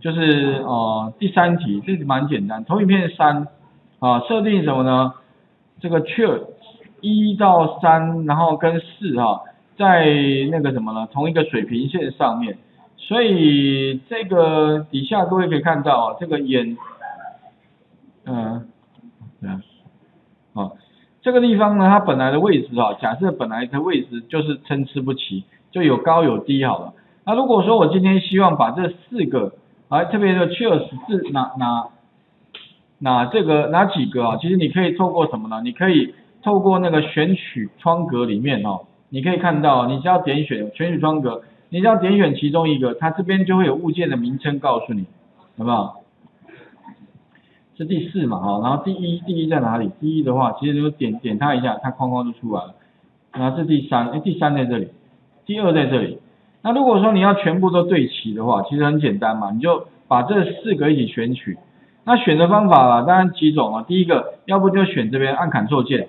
就是第三题，这题蛮简单。投影片3啊，设定什么呢？这个1到3，然后跟4哈，在那个什么呢？同一个水平线上面。所以这个底下各位可以看到，这个这个地方呢，它本来的位置啊，假设本来的位置就是参差不齐，就有高有低好了。那如果说我今天希望把这4个，特别是 choose 是哪几个啊？其实你可以透过什么呢？你可以透过那个选取窗格里面哦，你可以看到，你只要点选选取窗格，你只要点选其中一个，它这边就会有物件的名称告诉你，好不好？ 是第4嘛，哈，然后第一在哪里？第1的话，其实就点它一下，它框框就出来了。然后是第3，第3在这里，第2在这里。那如果说你要全部都对齐的话，其实很简单嘛，你就把这4个一起选取。那选的方法啦，当然几种啊。第一个，要不就选这边按Ctrl键。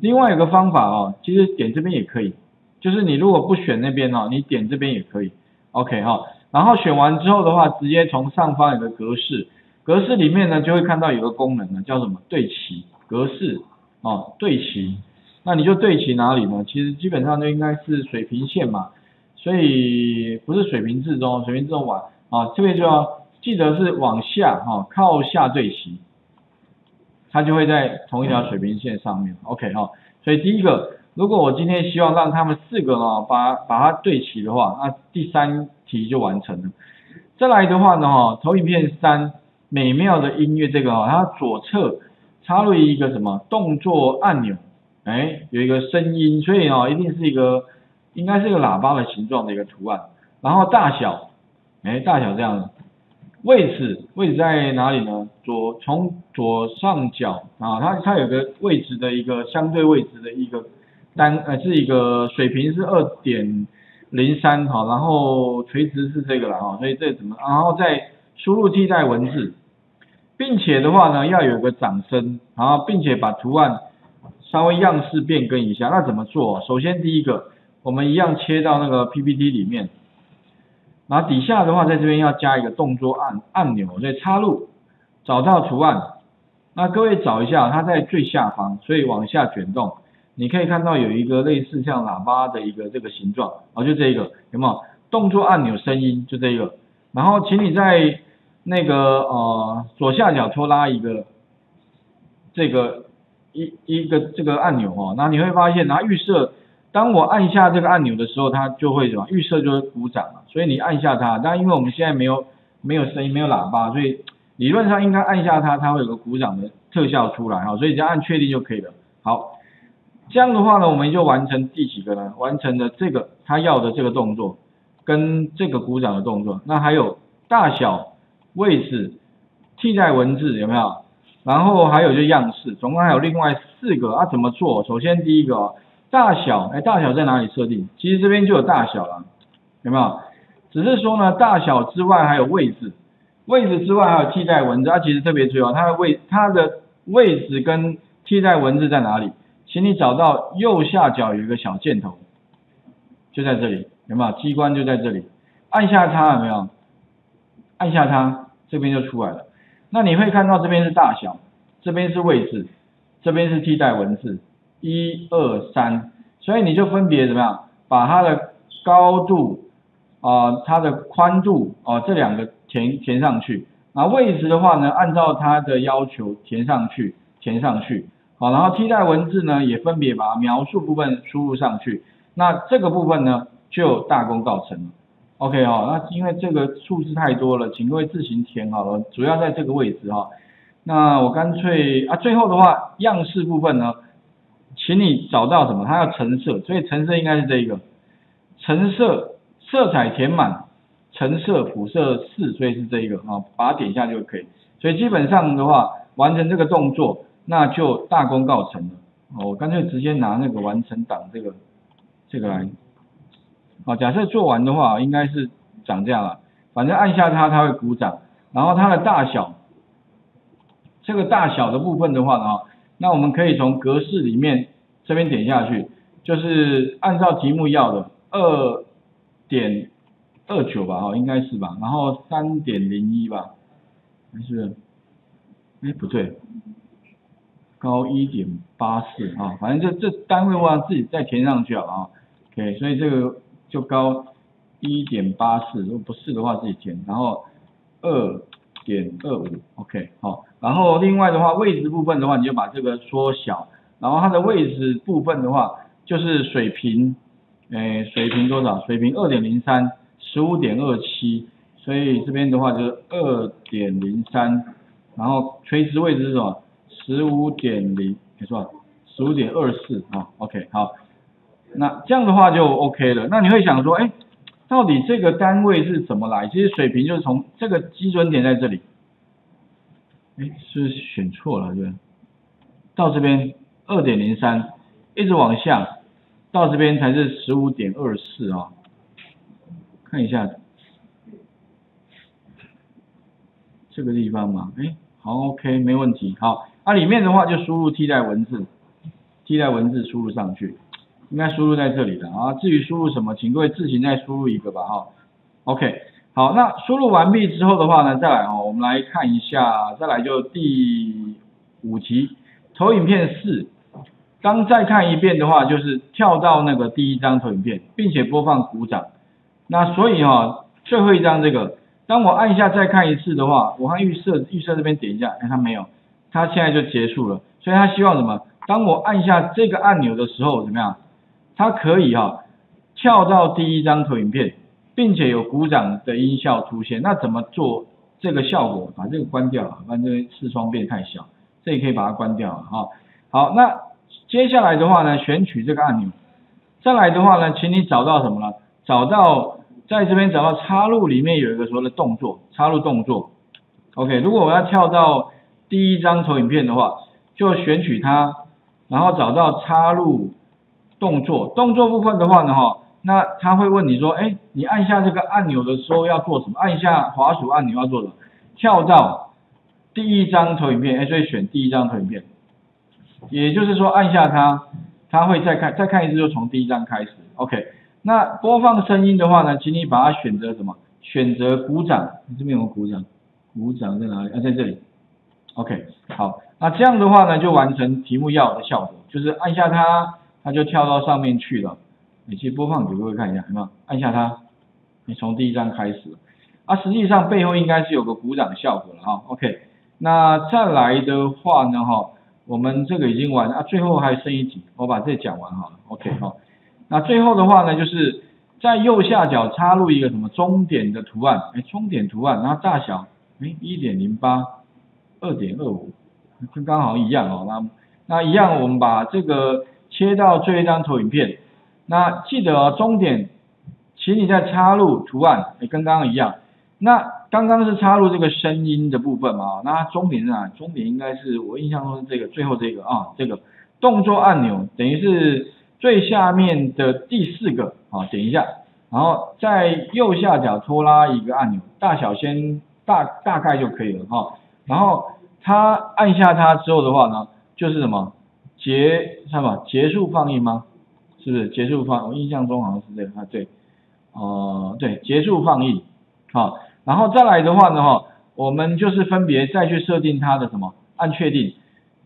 另外有个方法哦，其实点这边也可以，就是你如果不选那边哦，你点这边也可以。OK 哈。 然后选完之后的话，直接从上方有个格式，格式里面呢就会看到有个功能呢，叫什么？对齐格式哦，对齐。那你就对齐哪里呢？其实基本上就应该是水平线嘛，所以不是水平置中，水平置中往啊这边就要记得是往下哈，靠下对齐，它就会在同一条水平线上面。OK 哈，所以第一个，如果我今天希望让他们4个呢把它对齐的话，那第3题就完成了。再来的话呢，哈，投影片3美妙的音乐这个哈，它左侧插入一个什么动作按钮，有一个声音，所以一定是一个应该是一个喇叭的形状的一个图案。然后大小，大小这样的。位置在哪里呢？从左上角啊，它有个位置的一个相对位置的一个是一个水平是2.03哈，然后垂直是这个了哈，所以这怎么？然后再输入替代文字，并且的话呢，要有个掌声，然后并且把图案稍微样式变更一下。那怎么做？首先第一个，我们一样切到那个 PPT 里面，然后底下的话在这边要加一个动作按钮，所以插入，找到图案。那各位找一下，它在最下方，所以往下卷动。 你可以看到有一个类似像喇叭的一个这个形状，就这一个有没有？动作按钮声音就这一个，然后请你在那个左下角拖拉一个这个一个这个按钮哦，那你会发现它预设，当我按下这个按钮的时候，它就会什么？预设就是鼓掌嘛，所以你按下它，但因为我们现在没有声音，没有喇叭，所以理论上应该按下它，它会有个鼓掌的特效出来哈，所以只要按确定就可以了。好。 这样的话呢，我们就完成第几个呢？完成了这个他要的这个动作，跟这个鼓掌的动作。那还有大小、位置、替代文字有没有？然后还有就样式，总共还有另外4个啊。怎么做？首先第一个大小，大小在哪里设定？其实这边就有大小了，有没有？只是说呢，大小之外还有位置，位置之外还有替代文字。其实特别重要，它的位置跟替代文字在哪里？ 请你找到右下角有一个小箭头，就在这里，有没有？机关就在这里，按下它有没有？按下它，这边就出来了。那你会看到这边是大小，这边是位置，这边是替代文字，1、2、3，所以你就分别怎么样？把它的高度它的宽度这2个填上去。那位置的话呢，按照它的要求填上去。 好，然后替代文字呢，也分别把描述部分输入上去。那这个部分呢，就大功告成了。OK 那因为这个数字太多了，请各位自行填好了，主要在这个位置哈。那我干脆最后的话，样式部分呢，请你找到什么？它要橙色，所以橙色应该是这个。橙色色彩填满，橙色辅色4，所以是这一个啊，把它点一下就可以。所以基本上的话，完成这个动作。 那就大功告成了。我干脆直接拿那个完成档这个来。假设做完的话，应该是长这样了。反正按下它，它会鼓掌。然后它的大小，这个大小的部分的话呢，那我们可以从格式里面这边点下去，就是按照题目要的 2 3.29吧，哦，应该是吧，然后3.01吧，还是，哎，不对，高1.84啊，反正这单位我让自己再填上去好啊 ，OK， 所以这个就高1.84，如果不是的话自己填，然后2.25 ，OK， 好，然后另外的话位置部分的话，你就把这个缩小，然后它的位置部分的话就是水平。 哎，水平多少？水平 2.03， 15.27， 所以这边的话就是 2.03， 然后垂直位置是什么？ 15.0， 没错， 15.24 啊 ，OK， 好，那这样的话就 OK 了。那你会想说，哎，到底这个单位是怎么来？其实水平就是从这个基准点在这里，哎，是选错了对吧？到这边 2.03， 一直往下。 到这边才是 15.24 啊，看一下这个地方嘛，哎，好 ，OK， 没问题，好，啊，里面的话就输入替代文字，替代文字输入上去，应该输入在这里的啊，至于输入什么，请各位自行再输入一个吧，哈 ，OK， 好，那输入完毕之后的话呢，再来哦，我们来看一下，再来就第5题，投影片4。 当再看一遍的话，就是跳到那个第1张投影片，并且播放鼓掌。那所以哦，最后一张这个，当我按下再看一次的话，我看预设这边点一下，哎，它没有，它现在就结束了。所以它希望什么？当我按下这个按钮的时候，怎么样？它可以哦，跳到第1张投影片，并且有鼓掌的音效出现。那怎么做这个效果？把这个关掉啊，不然这个视窗变太小，这也可以把它关掉啊。哈，好，那。 接下来的话呢，选取这个按钮，再来的话呢，请你找到什么呢？找到在这边找到插入里面有一个所谓的动作，插入动作。OK， 如果我要跳到第1张投影片的话，就选取它，然后找到插入动作。动作部分的话呢，哈，那他会问你说，哎，你按下这个按钮的时候要做什么？按下滑鼠按钮要做什么？跳到第1张投影片，哎，所以选第1张投影片。 也就是说，按下它，它会再看一次，就从第1张开始。OK， 那播放声音的话呢，请你把它选择什么？选择鼓掌，这边有鼓掌，鼓掌在哪里？啊，在这里。OK， 好，那这样的话呢，就完成题目要的效果，就是按下它，它就跳到上面去了。你去播放给各位看一下，有没有？按下它，你从第1张开始。啊，实际上背后应该是有个鼓掌效果了哈。OK， 那再来的话呢，哈。 我们这个已经完啊，最后还剩1题，我把这讲完好了 ，OK 好、哦。那最后的话呢，就是在右下角插入一个什么终点的图案，哎，终点图案，然后大小，哎， 1.08， 2.25， 跟刚好一样哦。那一样，我们把这个切到最后一张投影片，那记得哦，终点，请你再插入图案，哎，跟刚刚一样。那 刚刚是插入这个声音的部分嘛，那终点是哪？终点应该是我印象中是这个最后这个啊，这个动作按钮等于是最下面的第4个啊，点一下，然后在右下角拖拉一个按钮，大小先大概就可以了哈、啊。然后它按下它之后的话呢，就是什么结束放映吗？是不是结束放？我印象中好像是这个啊，对，对，结束放映啊。 然后再来的话呢，哈，我们就是分别再去设定它的什么，按确定，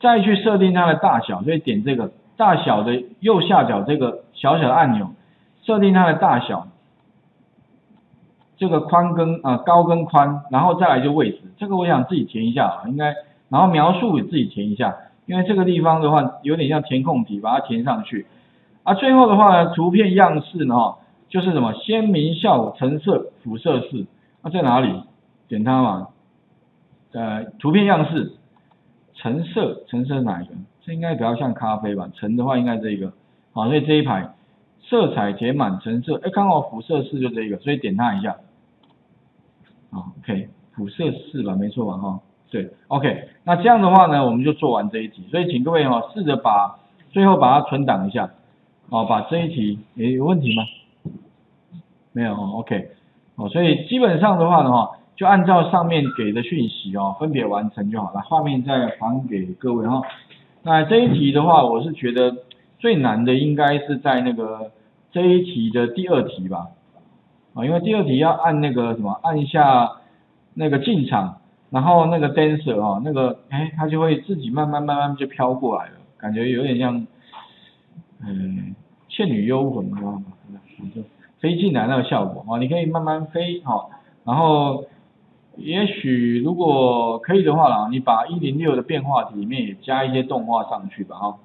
再去设定它的大小，所以点这个大小的右下角这个小小的按钮，设定它的大小，这个宽跟高跟宽，然后再来就位置，这个我想自己填一下啊，应该，然后描述也自己填一下，因为这个地方的话有点像填空题，把它填上去。啊，最后的话呢，图片样式呢，哈，就是什么鲜明效果、橙色辅色式。 那、啊、在哪里？点它嘛，图片样式，橙色哪一个？这应该比较像咖啡吧，橙的话应该这个，好，所以这一排色彩填满橙色，哎，刚好辅色式就这个，所以点它一下，好 ，OK， 辅色式吧，没错吧，哈，对 ，OK， 那这样的话呢，我们就做完这一题，所以请各位哦，试着把最后把它存档一下，哦，把这一题，诶，有问题吗？没有哦 ，OK。 哦，所以基本上的话呢，哈，就按照上面给的讯息哦，分别完成就好了。画面再还给各位哈。那这一题的话，我是觉得最难的应该是在那个这一题的第2题吧。啊，因为第二题要按那个什么，按一下那个进场，然后那个 dancer 哦，那个它就会自己慢慢就飘过来了，感觉有点像，倩女幽魂嘛，就飞进来那个效果哦，你可以慢慢飞哦，然后也许如果可以的话啦，你把106的变化题里面也加一些动画上去吧哈。